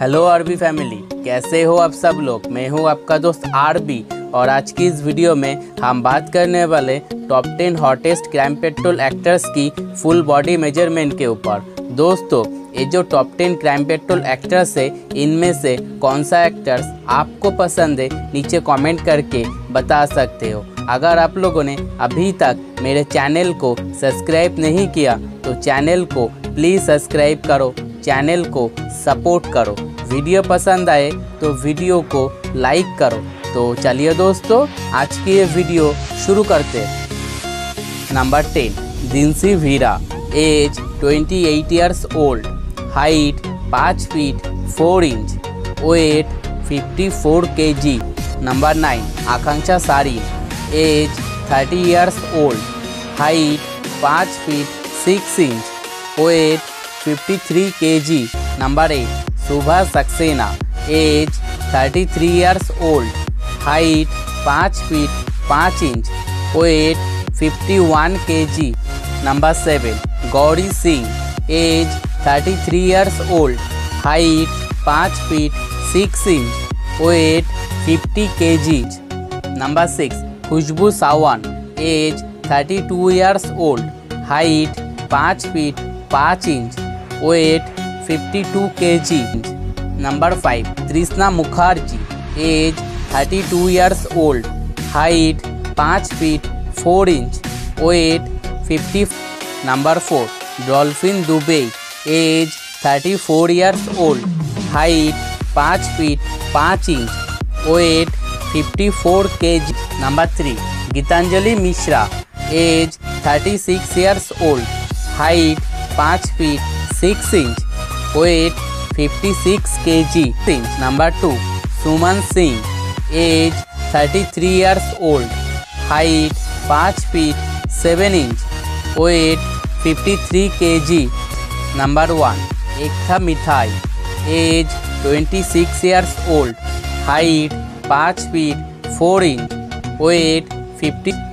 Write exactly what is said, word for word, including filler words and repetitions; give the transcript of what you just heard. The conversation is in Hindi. हेलो आरबी फैमिली, कैसे हो आप सब लोग। मैं हूं आपका दोस्त आरबी और आज की इस वीडियो में हम बात करने वाले top ten hottest Crime Patrol actors की फुल बॉडी मेजरमेंट के ऊपर। दोस्तों, ये जो top ten Crime Patrol actors है, इनमें से कौन सा एक्टर्स आपको पसंद है नीचे कमेंट करके बता सकते हो। अगर आप लोगों ने अभी तक मेरे चैनल को सब्सक्राइब नहीं किया तो चैनल को प्लीज़ सब्सक्राइब करो, चैनल को सपोर्ट करो। वीडियो पसंद आए तो वीडियो को लाइक करो। तो चलिए दोस्तों, आज की ये वीडियो शुरू करते हैं। नंबर टेन, दिनेसी वीरा, एज अट्ठाईस इयर्स ओल्ड, हाइट पाँच फीट चार इंच, वेट चौवन केजी। नंबर नाइन, आकांक्षा सारी, एज तीस इयर्स ओल्ड, हाइट पाँच फीट छह इंच, वेट तिरेपन KG. Number eight, Shubha Saxena, age तैंतीस इयर्स ओल्ड, हाइट पाँच फीट पाँच इंच, वेट इक्यावन KG. Number seven, Gauri Singh, age तैंतीस इयर्स ओल्ड, हाइट पाँच फीट छह इंच, वेट पचास केजी। नंबर सिक्स, खुशबू सावन, एज बत्तीस इयर्स ओल्ड, हाइट पाँच फीट पाँच इंच, वेट बावन KG. Number five, Trishna Mukherjee, age बत्तीस इयर्स ओल्ड, हाइट पाँच फीट चार इंच, वेट पचास। Number four, Dolphin Dubey, age चौंतीस इयर्स ओल्ड, हाइट पाँच फीट पाँच इंच, वेट चौवन KG. Number three, Geetanjali Mishra, age छत्तीस इयर्स ओल्ड, हाइट पाँच फीट सिक्स इंच, वेट छप्पन KG. Number two, Suman Singh, age तैंतीस इयर्स ओल्ड, हाइट पाँच फीट सात इंच, वेट तिरेपन केजी। नंबर वन, एक्था मिठाई, एज छब्बीस इयर्स ओल्ड, हाइट पाँच फीट चार इंच, वेट पचास।